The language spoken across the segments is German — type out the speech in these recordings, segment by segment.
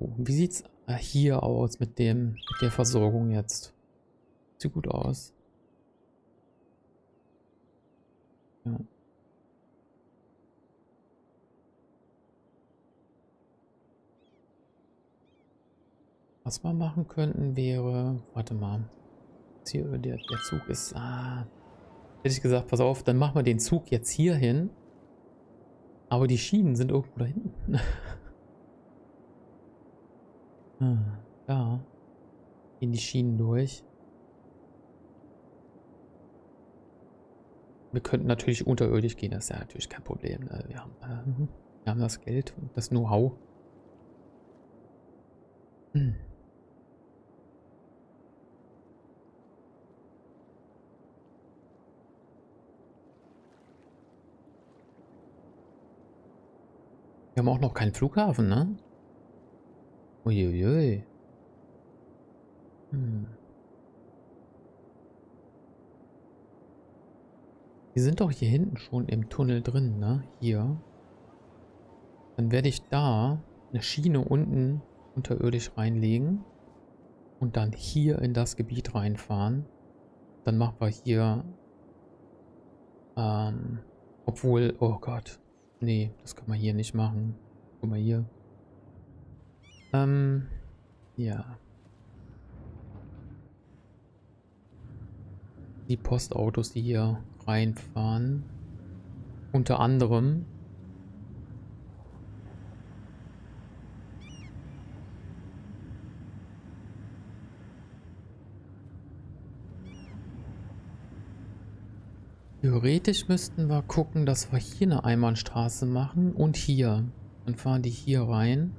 Wie sieht's hier aus mit der Versorgung jetzt? Sieht gut aus. Ja. Was wir machen könnten wäre, warte mal, jetzt hier der Zug ist, hätte ich gesagt, pass auf, dann machen wir den Zug jetzt hier hin, aber die Schienen sind irgendwo da hinten. Ja, gehen die Schienen durch. Wir könnten natürlich unterirdisch gehen, das ist ja natürlich kein Problem. Wir haben das Geld und das Know-how. Wir haben auch noch keinen Flughafen, ne? Uiuiui. Wir sind doch hier hinten schon im Tunnel drin, ne? Hier. Dann werde ich da eine Schiene unten unterirdisch reinlegen und dann hier in das Gebiet reinfahren. Dann machen wir hier, obwohl, oh Gott, nee, das kann man hier nicht machen. Guck mal hier. Ja. Die Postautos, die hier reinfahren. Unter anderem. Theoretisch müssten wir gucken, dass wir hier eine Einbahnstraße machen und hier. Dann fahren die hier rein.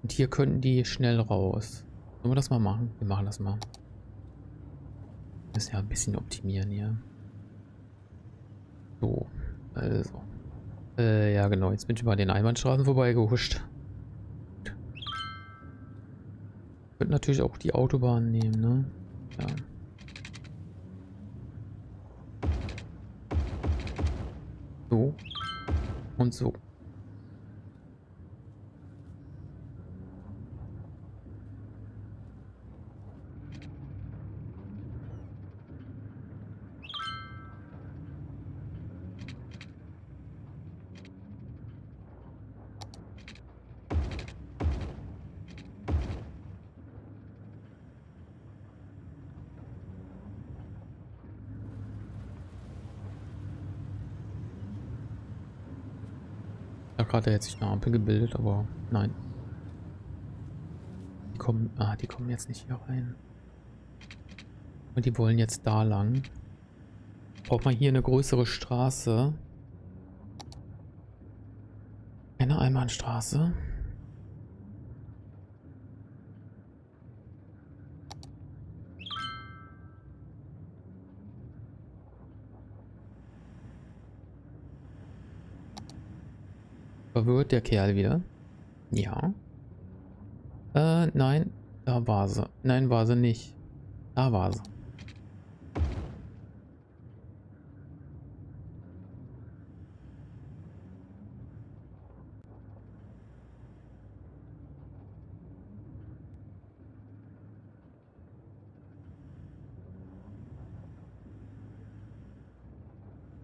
Und hier könnten die schnell raus. Sollen wir das mal machen? Wir machen das mal. Wir müssen ja ein bisschen optimieren hier. So. Also. Ja genau, jetzt bin ich bei den Einbahnstraßen vorbeigehuscht. Ich könnte natürlich auch die Autobahn nehmen, ne? Ja. So. Und so. Gerade jetzt sich eine Ampel gebildet, aber nein. Die kommen jetzt nicht hier rein. Und die wollen jetzt da lang. Braucht man hier eine größere Straße. Eine Einbahnstraße. Verwirrt der Kerl wieder. Ja. Nein. Da war sie. Nein, war sie nicht. Da war sie.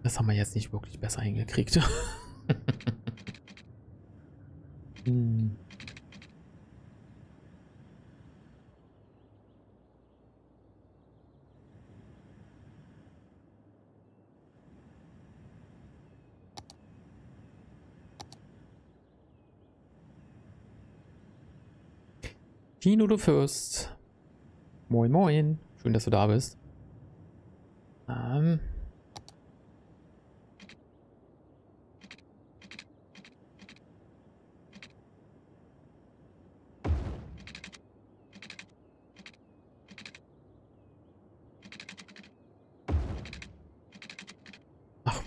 Das haben wir jetzt nicht wirklich besser hingekriegt. Shino, du Fürst. Moin, moin. Schön, dass du da bist.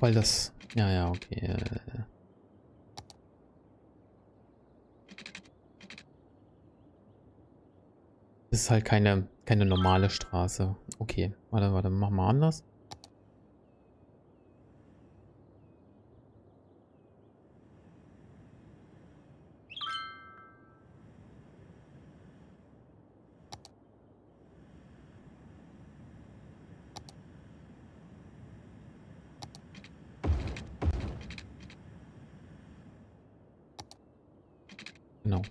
Weil das... Ja, okay. Das ist halt keine normale Straße. Okay, warte, machen wir anders. Genau.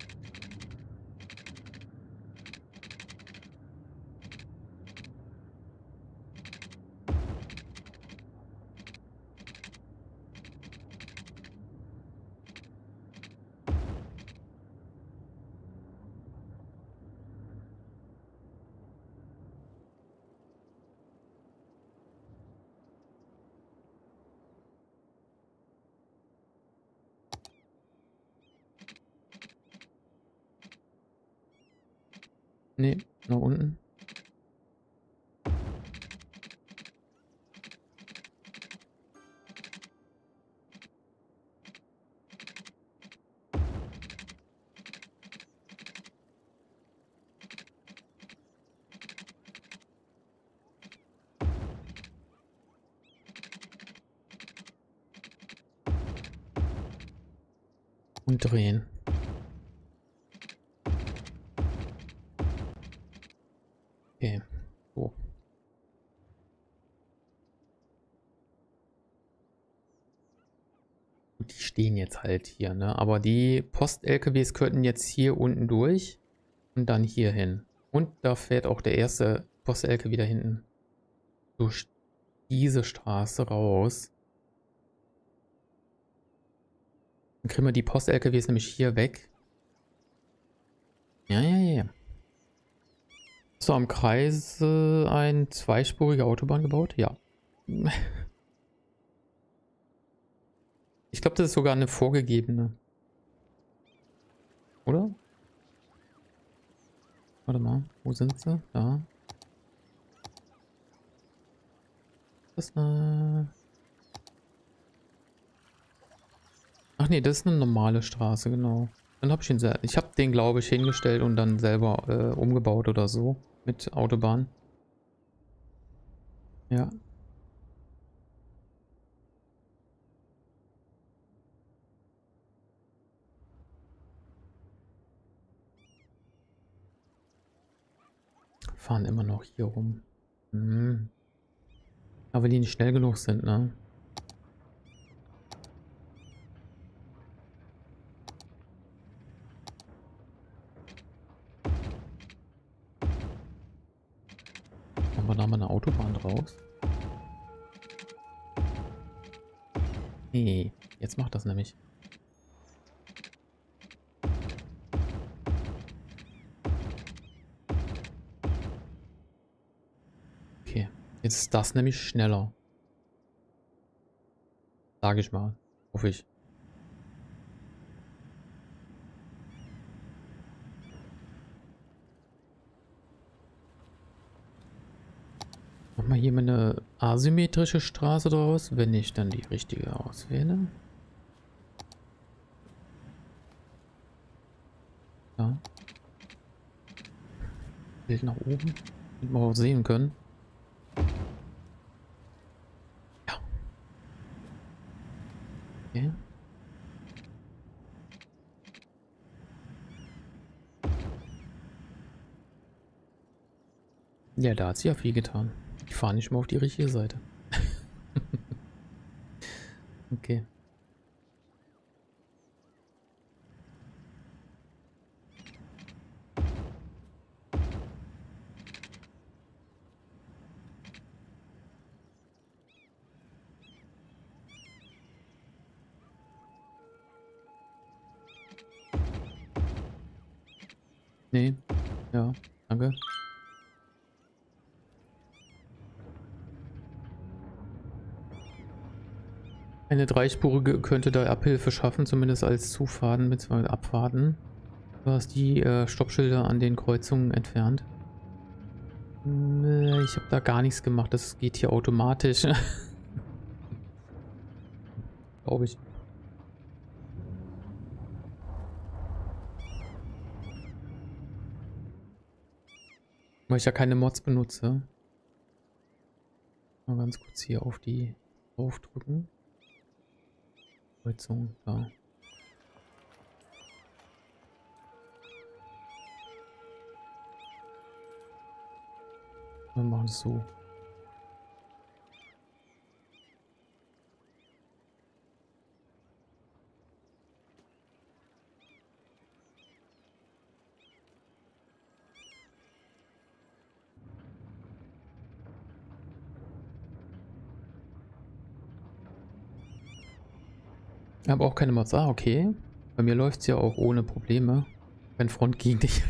Nee, nach unten. Und drehen. Okay, so. Die stehen jetzt halt hier, ne? Aber die Post-LKWs könnten jetzt hier unten durch und dann hier hin. Und da fährt auch der erste Post-LKW da hinten durch diese Straße raus. Dann kriegen wir die Post-LKWs nämlich hier weg. Ja. So, am Kreis eine zweispurige Autobahn gebaut? Ja. Ich glaube, das ist sogar eine vorgegebene. Oder? Warte mal, wo sind sie? Da. Das ist eine... Ach nee, das ist eine normale Straße, genau. Dann habe ich ihn selber. Ich habe den, glaube ich, hingestellt und dann selber umgebaut oder so. Mit Autobahn. Ja. Fahren immer noch hier rum. Hm. Aber die nicht schnell genug sind, ne? Da haben wir eine Autobahn draus. Nee, jetzt macht das nämlich. Okay, jetzt ist das nämlich schneller. Sage ich mal, hoffe ich. Mal hier eine asymmetrische Straße draus, wenn ich dann die richtige auswähle. Ja. Bild nach oben, damit wir auch sehen können. Ja. Okay. Ja, da hat sie ja viel getan. Ich fahre nicht mal auf die richtige Seite. Okay. Nee. Ja, danke. Eine dreispurige könnte da Abhilfe schaffen, zumindest als Zufahrten bzw. Abfahrten. Du hast die Stoppschilder an den Kreuzungen entfernt. Ich habe da gar nichts gemacht, das geht hier automatisch. Glaube ich. Weil ich ja keine Mods benutze. Mal ganz kurz hier auf die draufdrücken. Da. Wir machen es so. Aber auch keine Mods. Ah, okay. Bei mir läuft es ja auch ohne Probleme. Wenn Front gegen dich.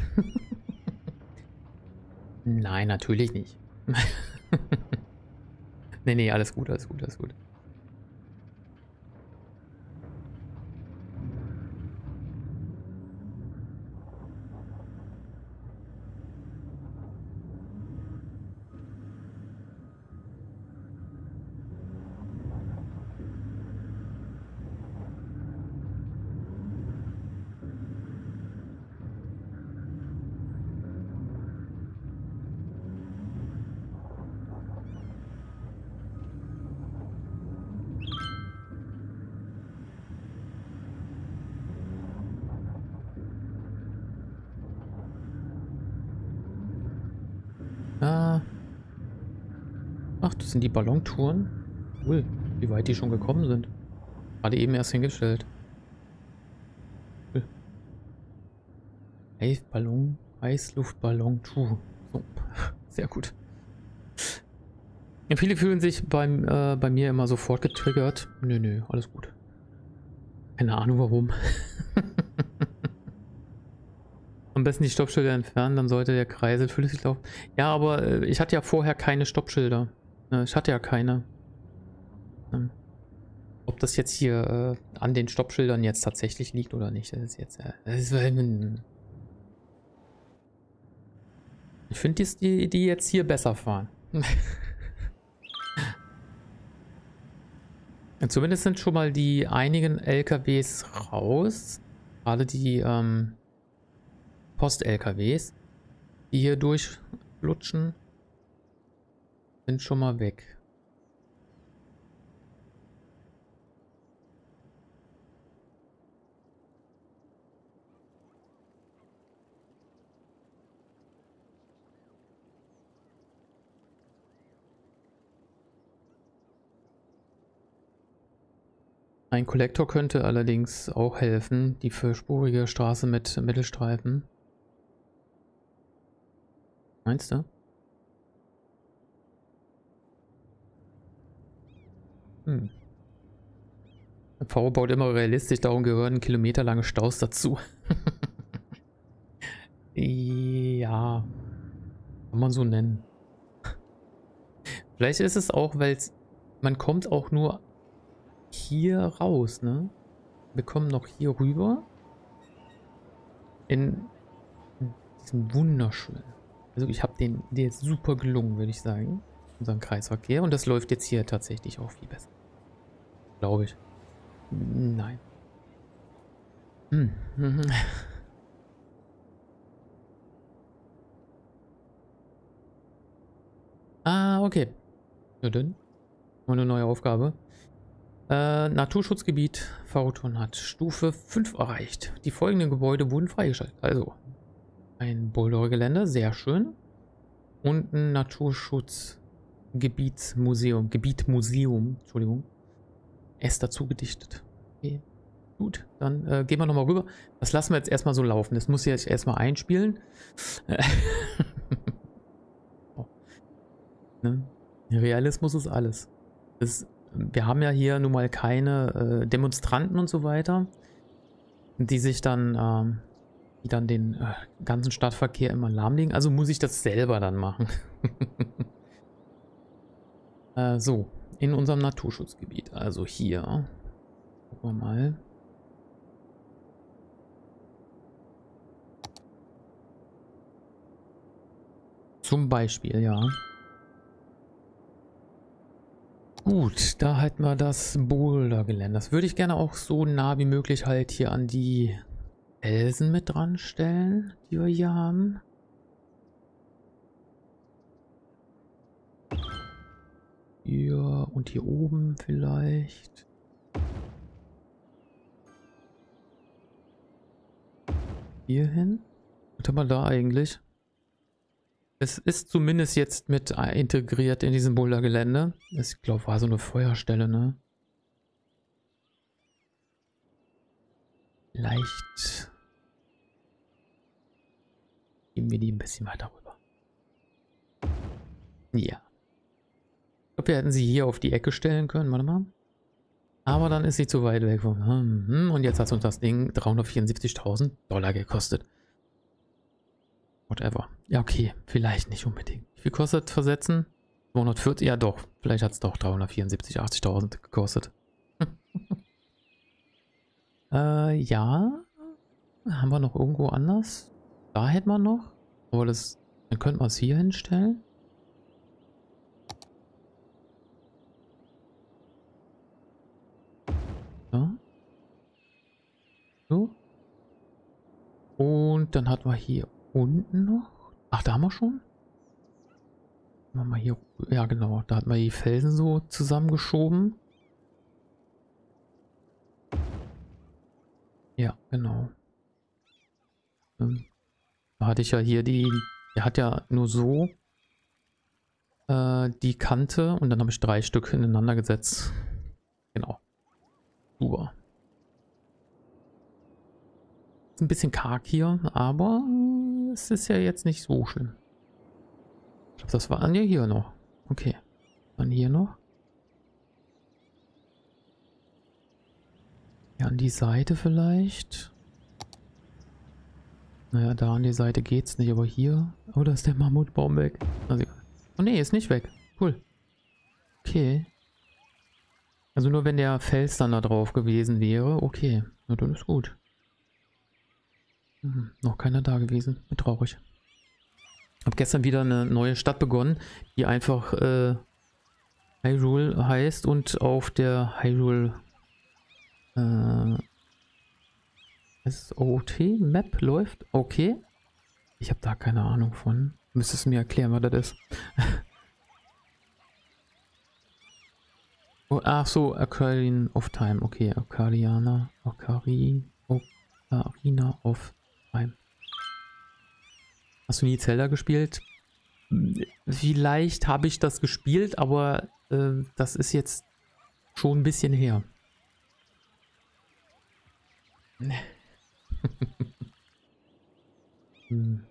Nein, natürlich nicht. Nee, nee, alles gut, alles gut, alles gut. Ach, das sind die Ballontouren. Cool, wie weit die schon gekommen sind. Gerade eben erst hingestellt. Cool. Eisballon, Heißluftballon-Tour. So. Sehr gut. Ja, viele fühlen sich bei mir immer sofort getriggert. Nö, nö, alles gut. Keine Ahnung warum. Am besten die Stoppschilder entfernen, dann sollte der Kreisel flüssig laufen. Ja, aber ich hatte ja vorher keine Stoppschilder. Ich hatte ja keine. Ob das jetzt hier an den Stoppschildern jetzt tatsächlich liegt oder nicht, das ist jetzt... Ich finde, die jetzt hier besser fahren. Zumindest sind schon mal die einigen LKWs raus. Gerade die... Post-LKWs, die hier durchlutschen, sind schon mal weg. Ein Kollektor könnte allerdings auch helfen, die vierspurige Straße mit Mittelstreifen. Meinst du? Hm. V baut immer realistisch, darum gehören kilometerlange Staus dazu. Ja. Kann man so nennen. Vielleicht ist es auch, weil man kommt auch nur hier raus, ne? Wir kommen noch hier rüber. In diesem wunderschönen. Also ich habe den jetzt super gelungen, würde ich sagen. Unseren Kreisverkehr. Und das läuft jetzt hier tatsächlich auch viel besser. Glaube ich. Nein. Hm. Ah, okay. Na dann. Mal eine neue Aufgabe. Naturschutzgebiet Vroton hat Stufe 5 erreicht. Die folgenden Gebäude wurden freigeschaltet. Also... Ein Bouldergelände, sehr schön. Und ein Naturschutzgebietsmuseum. Gebietmuseum, Entschuldigung. Es dazu gedichtet. Okay. Gut, dann gehen wir nochmal rüber. Das lassen wir jetzt erstmal so laufen. Das muss ich jetzt erstmal einspielen. Oh. Ne? Realismus ist alles. Wir haben ja hier nun mal keine Demonstranten und so weiter, die sich dann... dann den ganzen Stadtverkehr immer lahmlegen. Also muss ich das selber dann machen. So, in unserem Naturschutzgebiet. Also hier. Gucken wir mal. Zum Beispiel, ja. Gut, da halten wir das Bouldergelände. Das würde ich gerne auch so nah wie möglich halt hier an die... Felsen mit dran stellen, die wir hier haben. Hier und hier oben vielleicht. Hier hin. Was haben wir da eigentlich? Es ist zumindest jetzt mit integriert in diesem Bouldergelände. Ich glaube, war so eine Feuerstelle, ne? Vielleicht geben wir die ein bisschen weiter rüber. Ja. Ich glaube, wir hätten sie hier auf die Ecke stellen können. Warte mal. Aber dann ist sie zu weit weg von. Und jetzt hat uns das Ding $374.000 gekostet. Whatever. Ja, okay. Vielleicht nicht unbedingt. Wie viel kostet Versetzen? 240? Ja, doch. Vielleicht hat es doch 374, 80.000 gekostet. Ja. Haben wir noch irgendwo anders? Da hätten wir noch. Aber das, dann könnten wir es hier hinstellen. So. Und dann hatten wir hier unten noch. Ach, da haben wir schon. Machen wir hier. Ja, genau. Da hatten wir die Felsen so zusammengeschoben. Ja, genau. Da hatte ich ja hier die. Der hat ja nur so die Kante und dann habe ich 3 Stück ineinander gesetzt. Genau. Super. Ist ein bisschen karg hier, aber es ist ja jetzt nicht so schlimm. Ich glaube, das waren ja hier noch. Okay. Dann hier noch. Ja, an die Seite vielleicht. Naja, da an die Seite geht's nicht, aber hier. Oh, da ist der Mammutbaum weg. Also, oh ne, ist nicht weg. Cool. Okay. Also nur wenn der Fels dann da drauf gewesen wäre. Okay, na dann ist gut. Noch keiner da gewesen. Bin traurig. Hab gestern wieder eine neue Stadt begonnen, die einfach Hyrule heißt und auf der Hyrule SOT-Map läuft. Okay. Ich habe da keine Ahnung von. Müsstest du mir erklären, was das ist. Oh, ach so, Ocarina of Time. Okay, Ocarina of Time. Hast du nie Zelda gespielt? Vielleicht habe ich das gespielt, aber das ist jetzt schon ein bisschen her. Nein,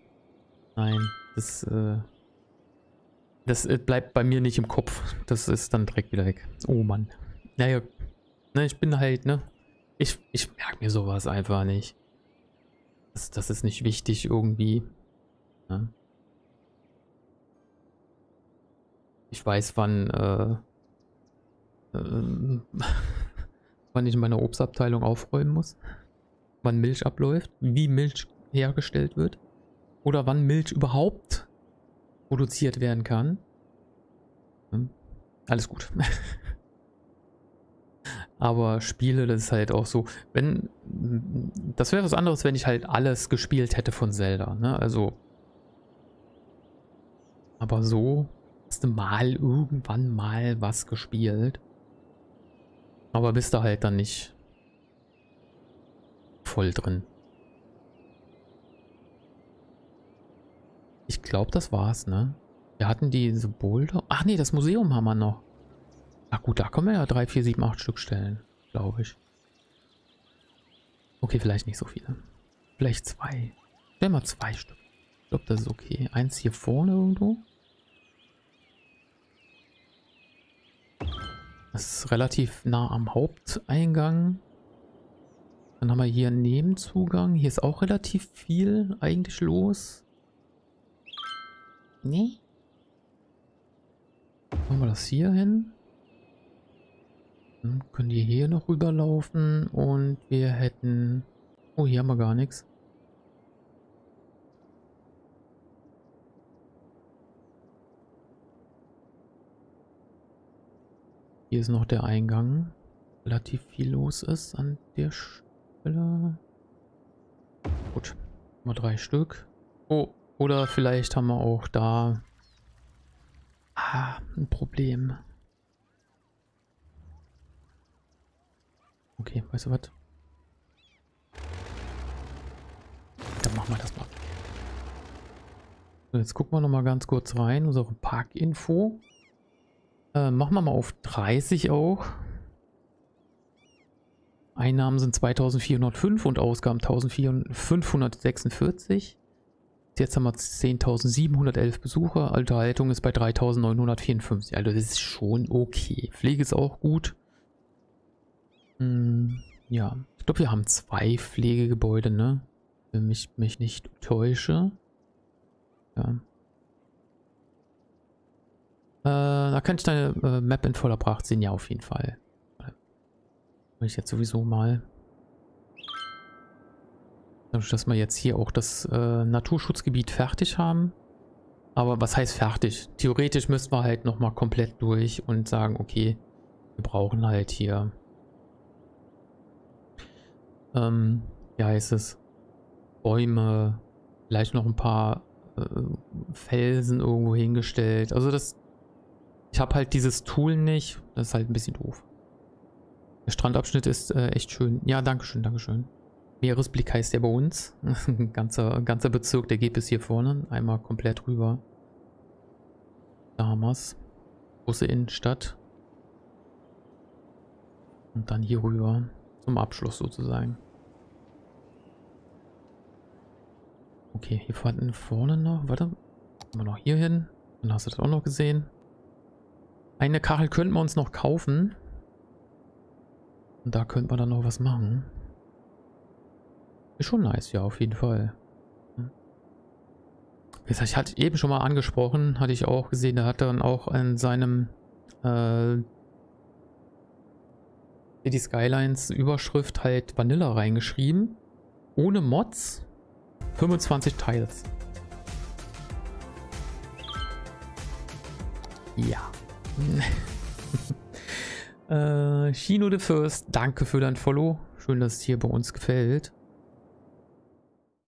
das bleibt bei mir nicht im Kopf. Das ist dann direkt wieder weg. Oh Mann. Naja, ich bin halt, ne? Ich merke mir sowas einfach nicht. Das ist nicht wichtig irgendwie. Ne? Ich weiß, wann ich in meiner Obstabteilung aufräumen muss. Wann Milch abläuft. Wie Milch hergestellt wird. Oder wann Milch überhaupt produziert werden kann. Hm. Alles gut. Aber Spiele, das ist halt auch so, wenn, das wäre was anderes, wenn ich halt alles gespielt hätte von Zelda, ne, also, aber so hast du mal irgendwann mal was gespielt, aber bist du halt dann nicht voll drin. Ich glaube, das war's, ne? Wir hatten diese Boulder. Ach nee, das Museum haben wir noch. Ach gut, da können wir ja 3, 4, 7, 8 Stück stellen, glaube ich. Okay, vielleicht nicht so viele. Vielleicht 2. Stell mal 2 Stück. Ich glaube, das ist okay. Eins hier vorne irgendwo. Das ist relativ nah am Haupteingang. Dann haben wir hier einen Nebenzugang. Hier ist auch relativ viel eigentlich los. Nee. Machen wir das hier hin. Dann können die hier noch rüberlaufen und wir hätten... Oh, hier haben wir gar nichts. Hier ist noch der Eingang. Relativ viel los ist an der Stelle. Gut, mal 3 Stück. Oh, oder vielleicht haben wir auch da... Ah, ein Problem. Okay, weißt du was? Dann machen wir das mal. So, jetzt gucken wir nochmal ganz kurz rein. Unsere Parkinfo. Machen wir mal auf 30 auch. Einnahmen sind 2405 und Ausgaben 1546. Jetzt haben wir 10.711 Besucher. Unterhaltung ist bei 3.954. Also das ist schon okay. Pflege ist auch gut. Ja, ich glaube, wir haben 2 Pflegegebäude, ne? Wenn ich mich nicht täusche. Ja. Da kann ich deine Map in voller Pracht sehen, ja, auf jeden Fall. Mach ich jetzt sowieso mal. Dadurch, dass wir jetzt hier auch das Naturschutzgebiet fertig haben. Aber was heißt fertig? Theoretisch müssen wir halt nochmal komplett durch und sagen, okay, wir brauchen halt hier. Wie heißt es? Bäume, vielleicht noch ein paar Felsen irgendwo hingestellt. Also das. Ich habe halt dieses Tool nicht. Das ist halt ein bisschen doof. Der Strandabschnitt ist echt schön. Ja, dankeschön, dankeschön. Meeresblick heißt der bei uns. ganzer Bezirk, der geht bis hier vorne. Einmal komplett rüber. Da haben wir es. Große Innenstadt. Und dann hier rüber. Zum Abschluss sozusagen. Okay, hier vorne noch. Warte. Kommen wir noch hier hin. Dann hast du das auch noch gesehen. Eine Kachel könnten wir uns noch kaufen. Und da könnten wir dann noch was machen. Ist schon nice, ja, auf jeden Fall. Wie gesagt, ich hatte eben schon mal angesprochen, hatte ich auch gesehen, der hat dann auch in seinem Cities Skylines Überschrift halt Vanilla reingeschrieben. Ohne Mods 25 Tiles. Ja. Shino the First, danke für dein Follow. Schön, dass es hier bei uns gefällt.